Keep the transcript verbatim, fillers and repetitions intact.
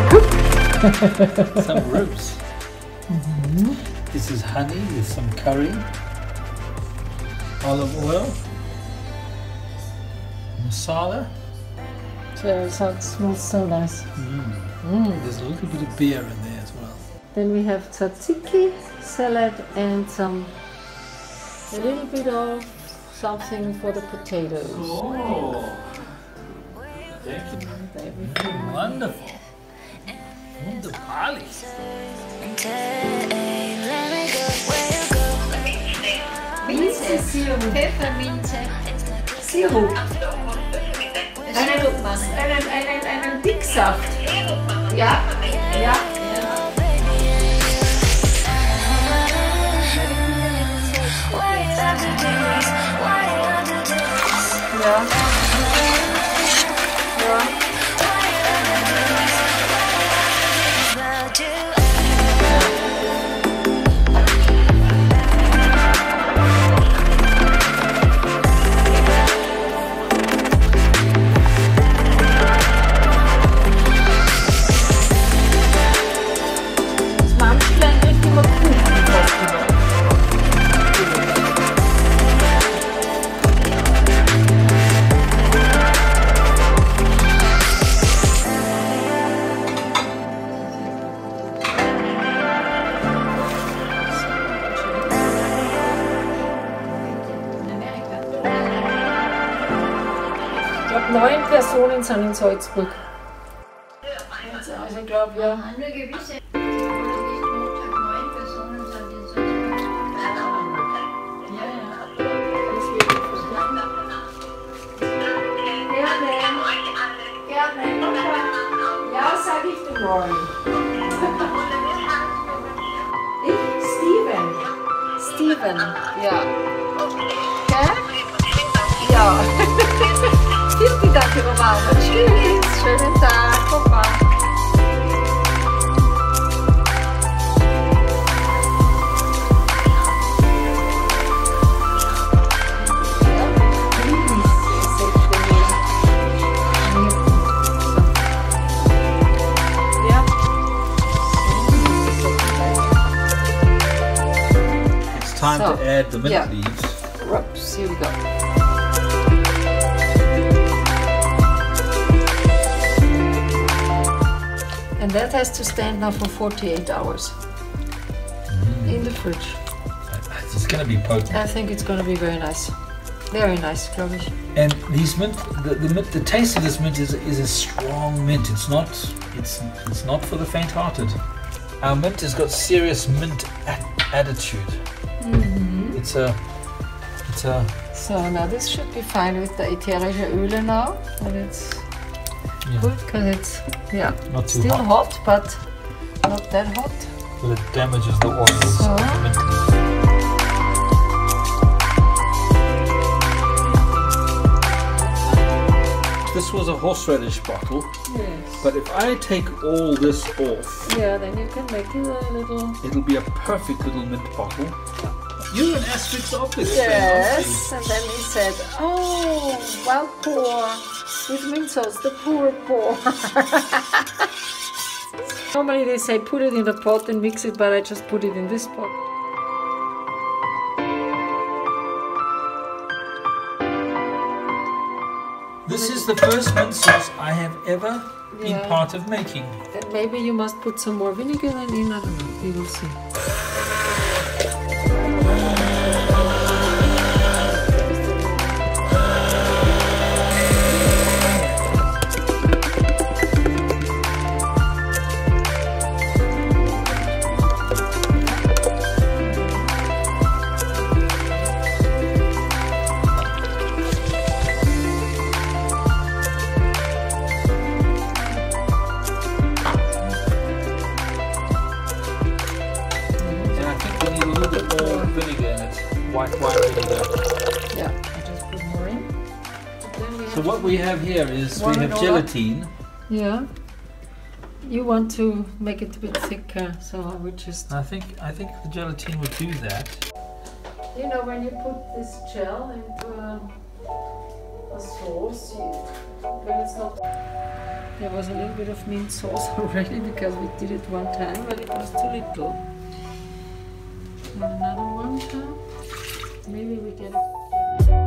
that good? Some ribs. Mm-hmm. This is honey with some curry, olive oil, masala. Cheers, that smells so nice. Mm. Mm. There's a little bit of beer in there as well. Then we have tzatziki, salad, and some a little bit of something for the potatoes. Oh. Thank you. Mm, wonderful. Minze, Sirup, Pfefferminze, Sirup. Einen, einen, einen, einen Dicksaft. Ja, ja. Ja. Neun Personen sind in Salzburg. Also ich glaube, ja. Ja, sag ich dir morgen. Ich? Steven. Steven, ja. Gell? Ja. Vielen Dank, Romana. Tschüss, schönen Tag, Papa. It's time so, to add the mint yeah. leaves. Oops, here we go. And that has to stand now for forty-eight hours mm. in the fridge. It's going to be potent. I think it's going to be very nice. Very nice, glaube ich. And these mint, the, the mint, the taste of this mint is is a strong mint. It's not, it's it's not for the faint-hearted. Our mint has got serious mint attitude. Mm-hmm. It's a, it's a. So now this should be fine with the ätherische Öle now, and it's. Yeah. Good, because it's yeah not too still hot. hot, but not that hot. Well, it damages the oils. So. This was a horseradish bottle. Yes. But if I take all this off, yeah, then you can make it a little. It'll be a perfect little mint bottle. You're an asterisk office. Yes. Then, and then he said, "Oh, well, poor." With mint sauce, the poor poor. Normally they say put it in the pot and mix it, but I just put it in this pot. This is the first mint sauce I have ever yeah. been part of making. And maybe you must put some more vinegar in, I don't know, we will see. So what we have here is we have gelatine. Yeah. You want to make it a bit thicker, so I would just. I think I think the gelatine would do that. You know, when you put this gel into a, a sauce, you, when it's not. There was a little bit of mint sauce already because we did it one time, but it was too little. And another one time. Maybe we get it.